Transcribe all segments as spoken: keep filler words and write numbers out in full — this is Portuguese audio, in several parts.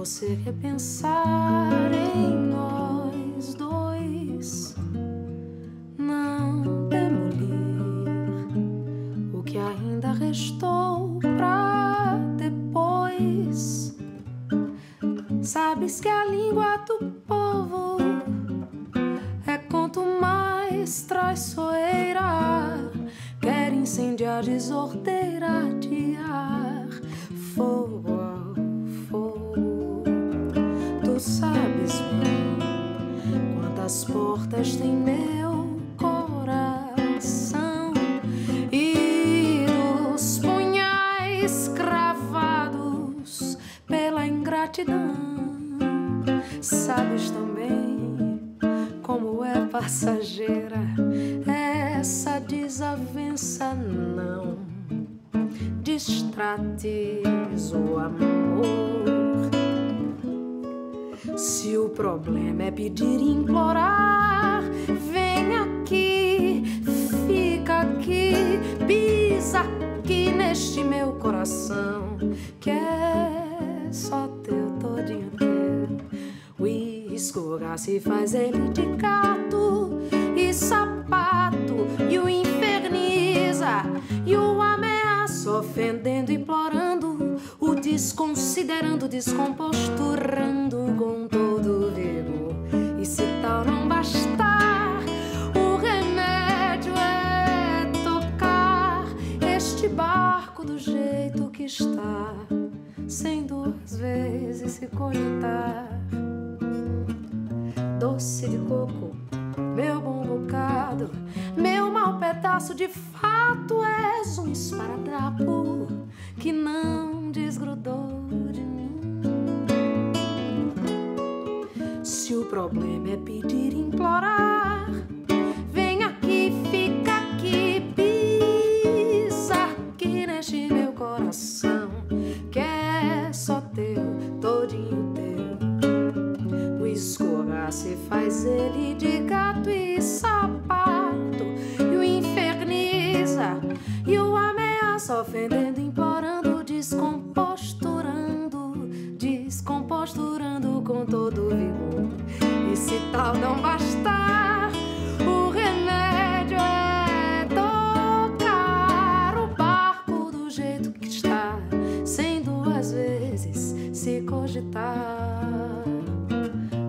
você quer pensar em nós dois, não demolir o que ainda restou pra depois. Sabes que a língua do povo é quanto mais traiçoeira, quer incendiar, desordeira, atear fogo ao fogo. Tu sabes bem quantas portas tem meu coração e dos punhais cravados pela ingratidão. Sabes também como é passageira essa desavença, não distrates o amor. Se o problema é pedir e implorar, vem aqui, fica aqui, pisa aqui neste meu coração que é só teu todinho teu. O escorregar se faz ele de gato e sapato, e o inferniza e o ameaça, ofendendo, implorando, o desconsiderando, descomposturando com todo vigor. E se tal não bastar, o remédio é tocar este barco do jeito que está, sem duas vezes se cogitar. Doce de coco, meu bom bocado, meu mau pedaço, de fato és um esparadrapo que não desgrudou de mim. Se o problema é pedir e implorar, vem aqui, fica aqui, pisa aqui neste meu coração que é só teu, todinho teu. Escorregar se faz ele de gato e sapato, e o inferniza e o ameaça, ofendendo, implorando, descomposturando, descomposturando com todo vigor. E se tal não bastar, o remédio é tocar o barco do jeito que está, sem duas vezes se cogitar.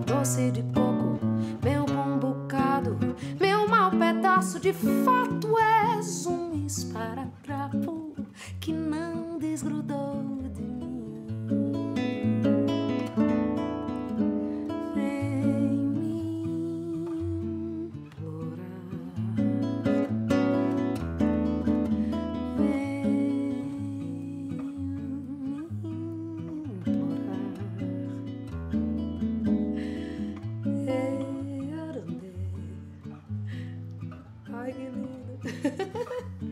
Doce de coco, meu bom bocado, meu mau pedaço, de fato és um esparadrapo que não desgrudou de mim. Vem me implorar, vem me implorar. Ai, que lindo.